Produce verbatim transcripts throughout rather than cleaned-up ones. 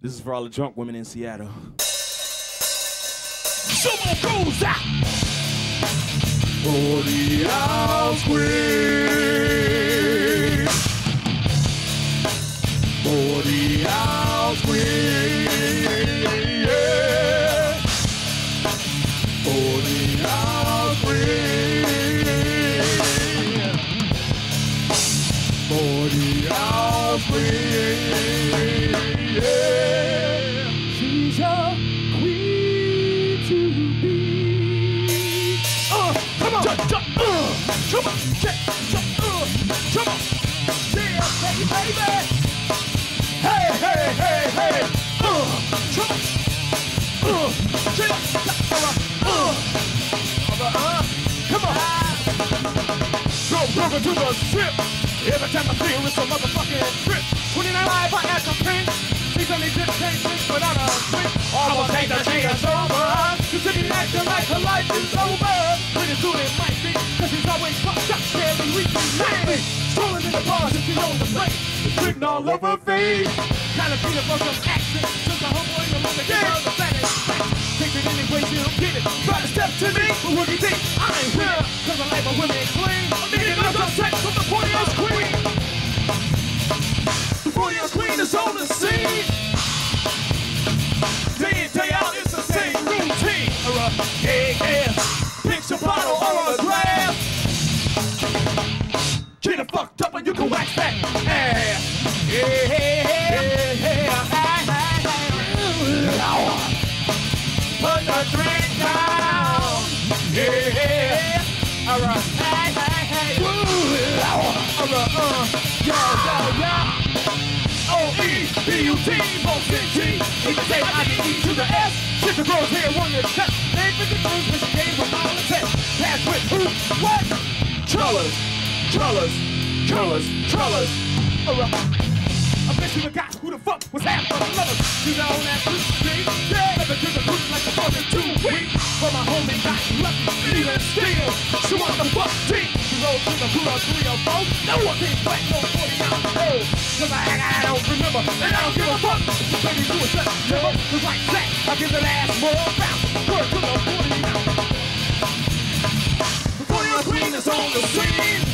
This is for all the drunk women in Seattle. Someone goes out for the house quick. For the house quick. Yeah. For the house quick. For the house quick. Yeah. Come on, check, check, uh, come on, yeah, baby, baby. Hey, hey, hey, hey, uh, come on, uh, check, uh, uh, uh, come on. Go broken to the strip. Every time I feel it's a motherfucking trip. twenty-nine live, I ask a pink. Easily dip, can't drink without a drink. All the things I think is over. You should be acting like her life is over. Dude, it might be, cause he's always fucked up every week. Hey, strolling in the bars if you know the place. It's written all over face. Kinda beat up on some action. Took a homeboy in the moment, get on the planet. Take it any way, you don't get it. Try to step to me, but what do you think? I ain't real, cause I like my women clean. I'm digging up the sex from the forty-ounce queen. The forty-ounce queen is on the scene. Day in, day out, it's the same routine. Alright, yeah, yeah. A bottle or a glass. Get it fucked up and you can wax that ass. Yeah, yeah, yeah. Put the drink down. Yeah, alright. Hey, hey, hey. Alright, uh, yo, yo, yo. O E B U T, O C T. He can say I can E to the S. Shit, the girls here want to check. They think it's rude, but she gave them all the test. Pass with who? What? Trollers, trollers, trollers, trollers. Alright. I bet you forgot who the fuck was half of the lovers. You know that fruit thing? Yeah. Never did the fruit like the fucking two weeks. But my homie got lucky, feeling still. She want the fuck deep. She rolled through the blue or three or four. No one can't fight no forty-ounce old. Cause I, I don't remember, and I don't give a fuck. If you baby do a set, never. Cause like that, I give the last more bounce. Word to the forty-ounce. The forty-ounce queen is on the scene.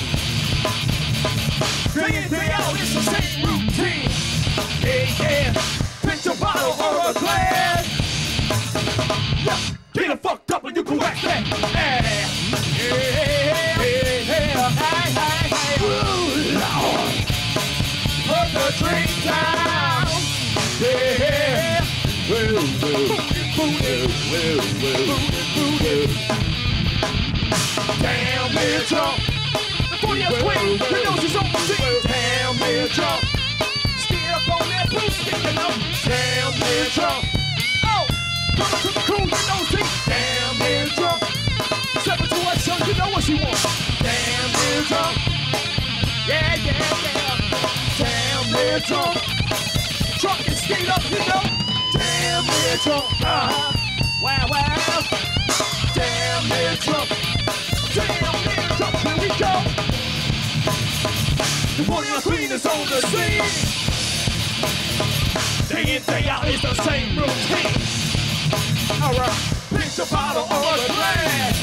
Day in, day out, it's the same routine. Hey, yeah. Pinch a bottle or a glass. Yeah. Get it fucked up and you can wax that. Hey. Yeah. Yeah. Yeah. Hey, hey, hey. Ooh, Lord. Put the drink down. Yeah. Woo, woo. Booty, woo, woo. Booty, booty. Damn, bitch, y'all. The forty-ounce queen, you know she's on the scene. Damn, bitch, y'all. Steer up on that blue sticking up. Damn, bitch, y'all. Coming to the cool, you know she damn near drunk. Step into her son, you know what she wants. Damn near drunk. Yeah, yeah, yeah. Damn near drunk. Drunk and skate up, you know. Damn near drunk. Uh-huh. Wow, wow. Damn near drunk. Damn near drunk. Here we go. The forty-ounce queen is on the scene. Day in, day out, it's the same routine. Alright, pinch a bottle or a glass.